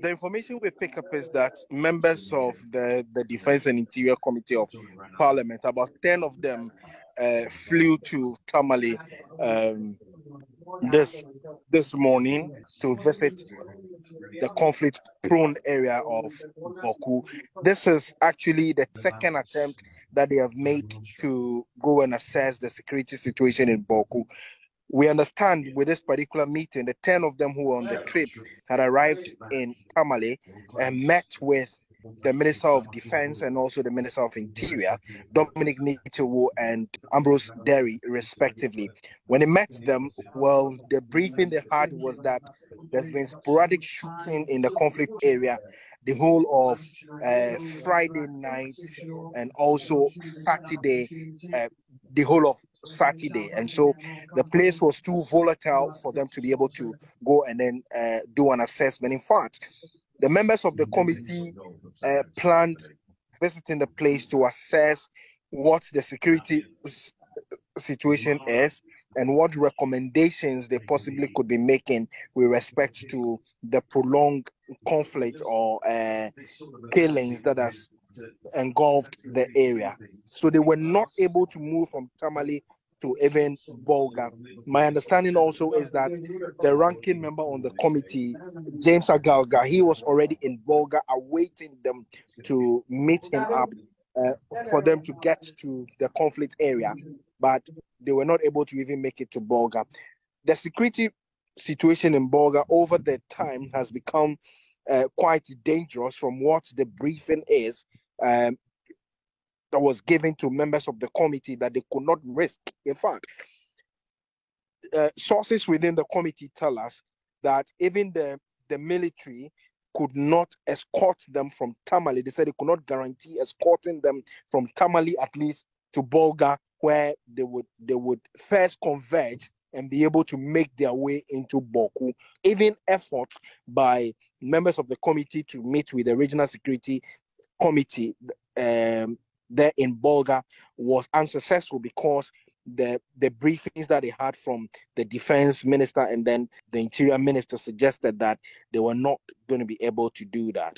The information we pick up is that members of the Defense and Interior Committee of Parliament, about 10 of them, flew to Tamale this morning to visit the conflict-prone area of Bawku. This is actually the second attempt that they have made to go and assess the security situation in Bawku. We understand with this particular meeting, the 10 of them who were on the trip had arrived in Tamale and met with the Minister of Defense and also the Minister of Interior, Dominic Nitewo and Ambrose Dery, respectively. When they met them, well, the briefing they had was that there's been sporadic shooting in the conflict area the whole of Friday night and also Saturday, the whole of Saturday, and so the place was too volatile for them to be able to go and then do an assessment. In fact, the members of the committee planned visiting the place to assess what the security situation is and what recommendations they possibly could be making with respect to the prolonged conflict or killings that has engulfed the area. So they were not able to move from Tamale to even Bolga. My understanding also is that the ranking member on the committee, James Agalga, he was already in Bolga awaiting them to meet him up for them to get to the conflict area, but they were not able to even make it to Bolga. The security situation in Bolga over the time has become quite dangerous from what the briefing is that was given to members of the committee that they could not risk. In fact, sources within the committee tell us that even the military could not escort them from Tamale. They said they could not guarantee escorting them from Tamale at least to Bolga, where they would first converge and be able to make their way into Bawku. Even efforts by members of the committee to meet with the Regional Security Committee there in Bolga was unsuccessful because the briefings that they had from the Defense Minister and then the Interior Minister suggested that they were not going to be able to do that.